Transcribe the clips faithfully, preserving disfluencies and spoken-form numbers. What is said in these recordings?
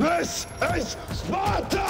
This is Sparta!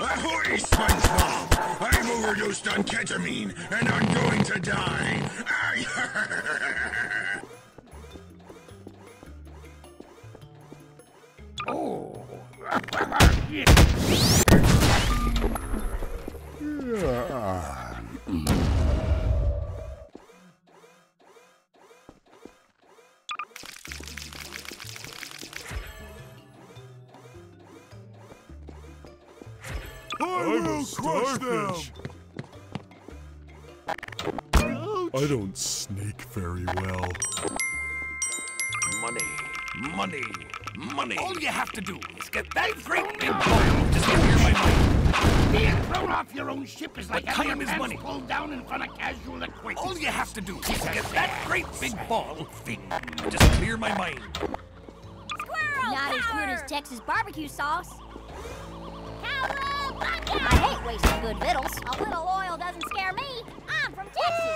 Ahoy, SpongeBob! I've overdosed on ketamine, and I'm going to die! I oh... yeah. I don't sneak very well. Money, money, money. All you have to do is get that great big boil. Just give me my money. Being thrown off your own ship is like having your pants pulled down in front of casual acquaintance. All you have to do is get that great big ball thing. Just clear my mind. Squirrel Not power. As good as Texas barbecue sauce. Cowabunga! I hate wasting good vittles. A little oil doesn't scare me. I'm from Texas.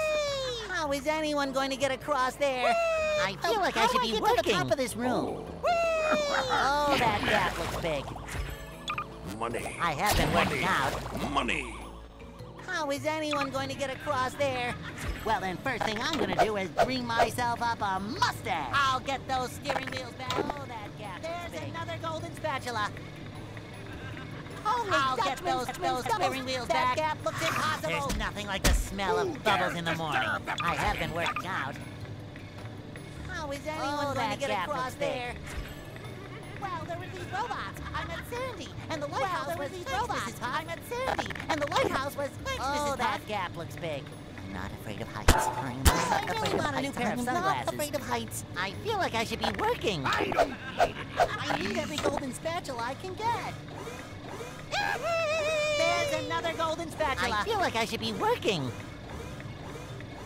How is anyone going to get across there? Whee! I feel oh, like I should be working to the top of this room. Oh, that gap looks big. Money. I have been Money. working out. Money. How is anyone going to get across there? Well, then, first thing I'm going to do is bring myself up a mustache. I'll get those steering wheels back. Oh, that gap. There's big. Another golden spatula. Holy I'll Dutch get those, those steering wheels back. That gap looks impossible. There's nothing like the smell of Ooh, bubbles in the morning. I have been working out. How is anyone oh, going to get across there? Well, there were these robots. I met Sandy, and the lighthouse well, there was, was these robots. I met Sandy, and the lighthouse was. Oh, Missus that Puff. Gap looks big. I'm not afraid of heights. I'm not I afraid really of want heights. A new pair of sunglasses. I'm not afraid of heights. I feel like I should be working. I don't need it. I need every golden spatula I can get. There's another golden spatula. I feel like I should be working.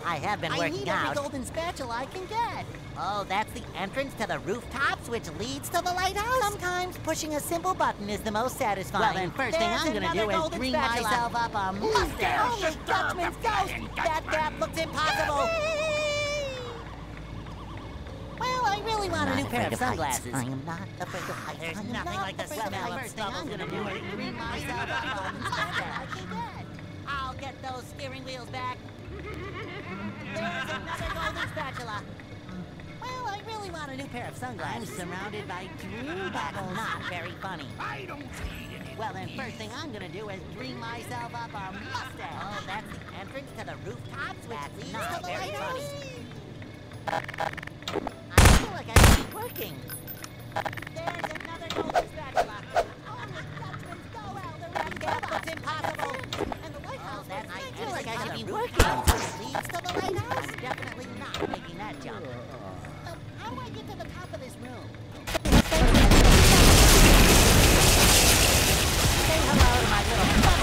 I have been working out. I need every out. golden spatula I can get. Oh, that's the entrance to the rooftops, which leads to the lighthouse. Sometimes pushing a simple button is the most satisfying. Well, then first There's thing I'm going to do is bring spatula. myself up a mustache. Holy Dutchman's ghost! That gap looks impossible. Well, I really want a new pair of sunglasses. I am not afraid of heights. There's nothing like the smell of stuff. I'm gonna do it. I'll get those steering wheels back. There's another golden spatula. Well, I really want a new pair of sunglasses. I'm surrounded by dream goggles. Not very funny. I don't need it. Well, then, first thing I'm gonna do is bring myself up a mustache. Oh, that's the entrance to the rooftops, which leads to the lighthouse. I keep working. There's another golden spatula. Only Dutchman's go out. The red gap looks impossible. And the lighthouse oh, that I feel like I should be working. Leads to the lighthouse. I'm definitely not making that jump. Uh, how do I get to the top of this room? Say hello to my little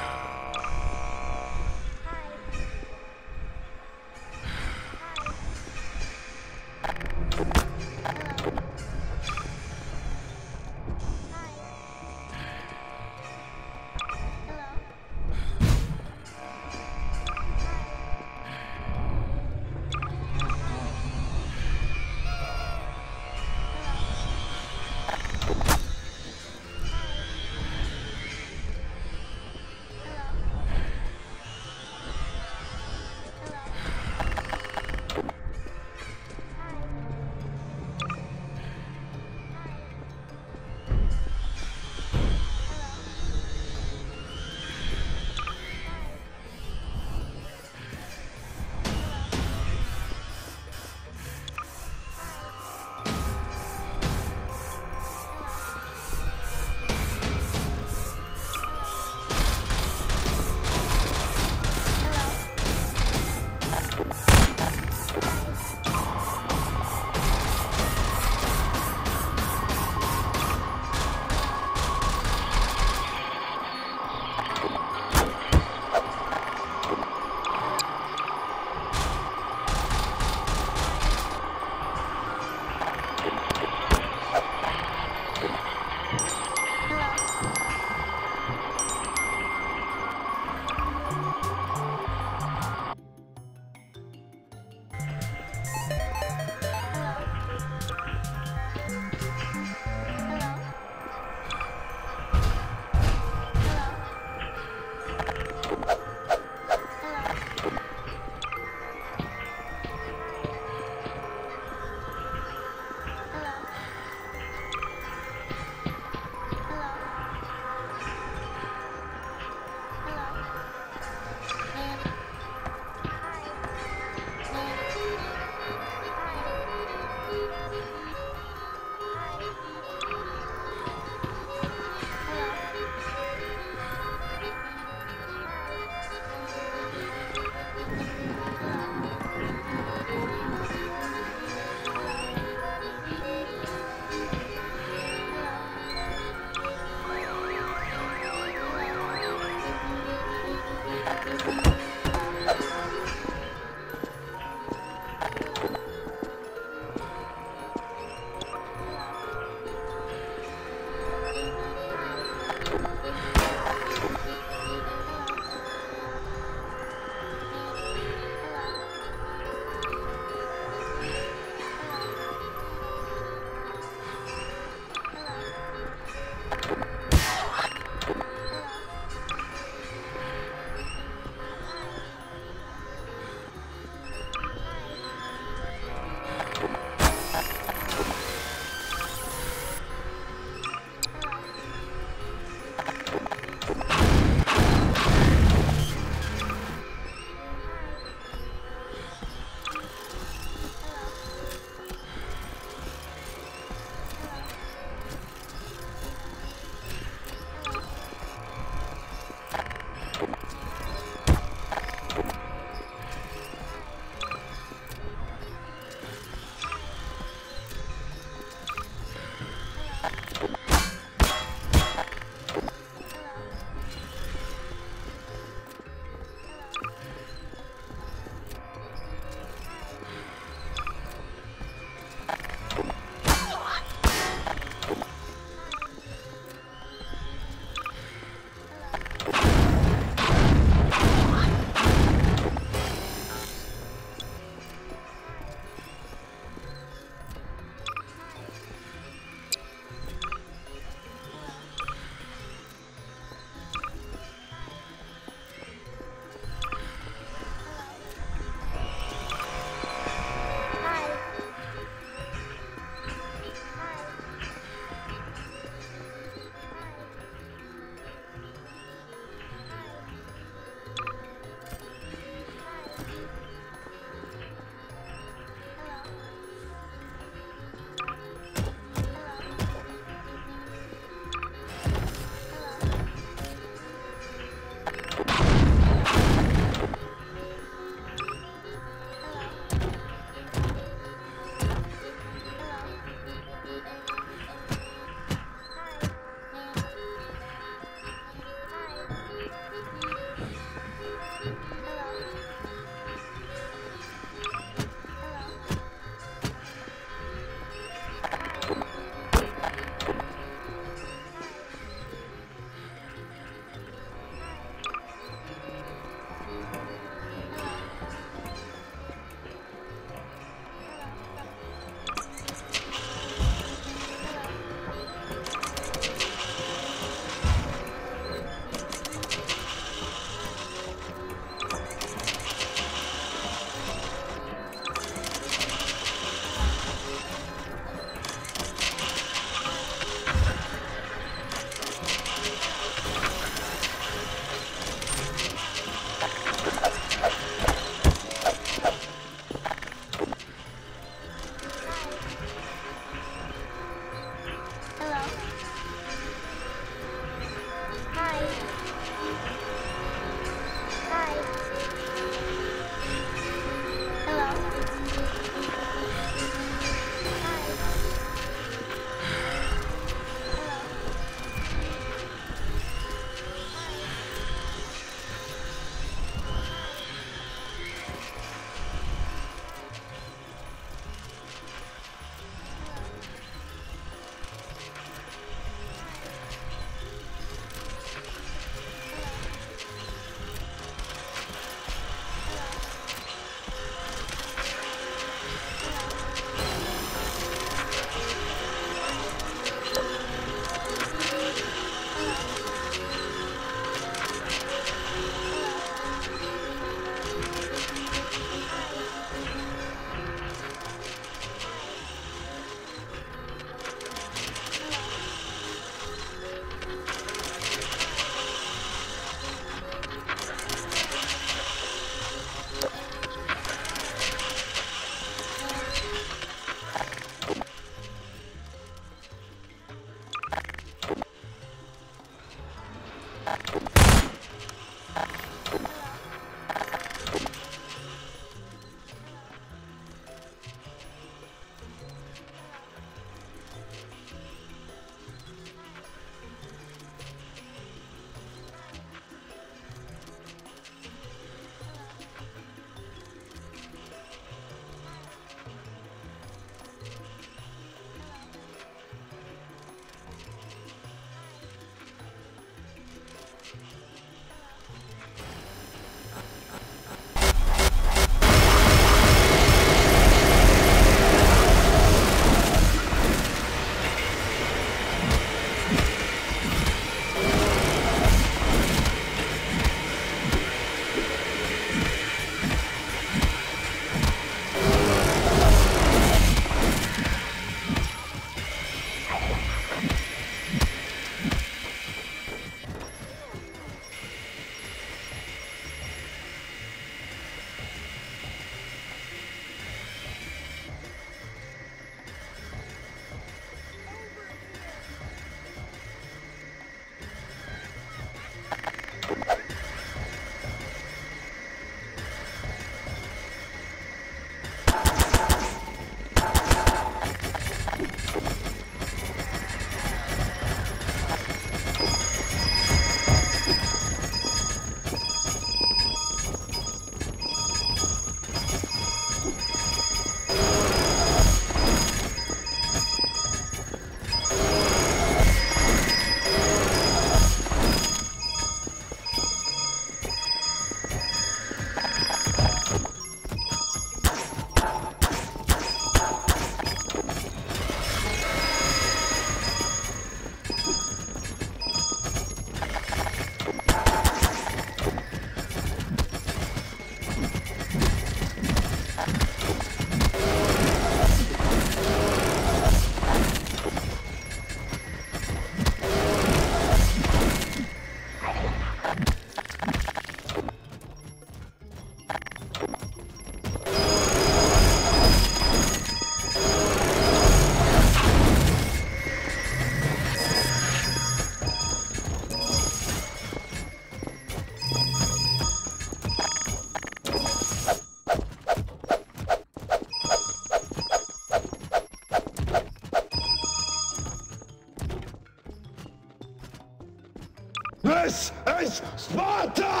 This is Sparta!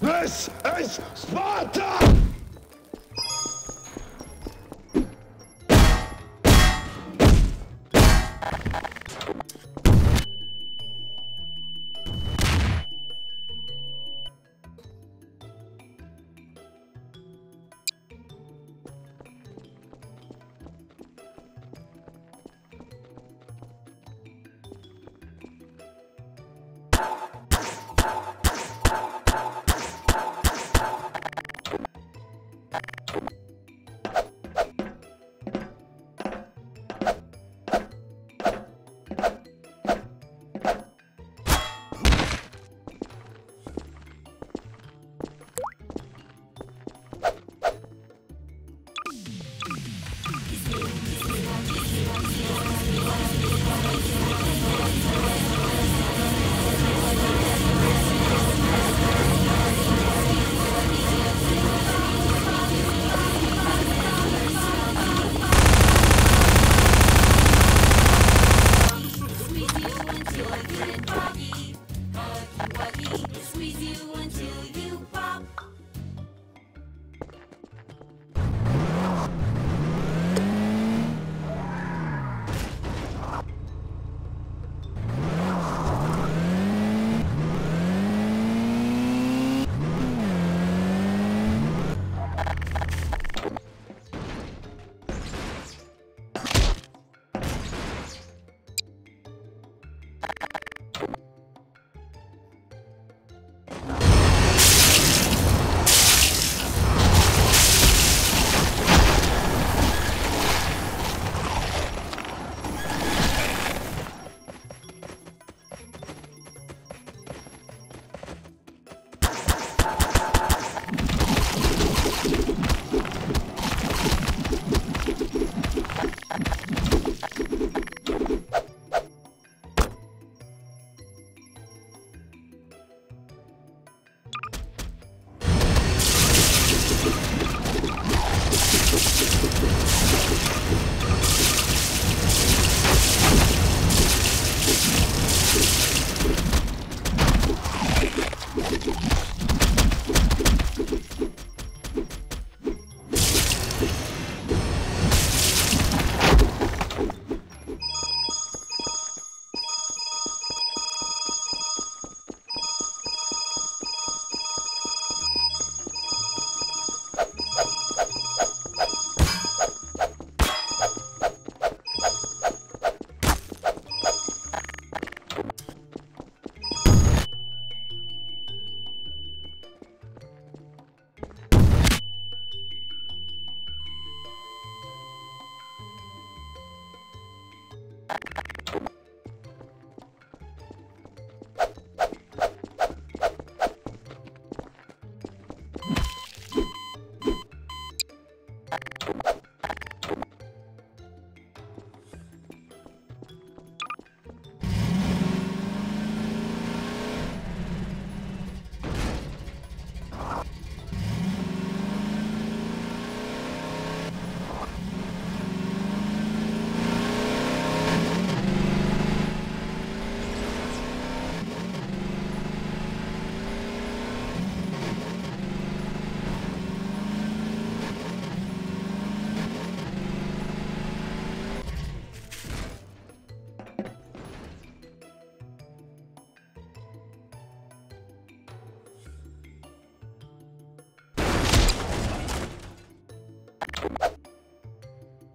This is Sparta!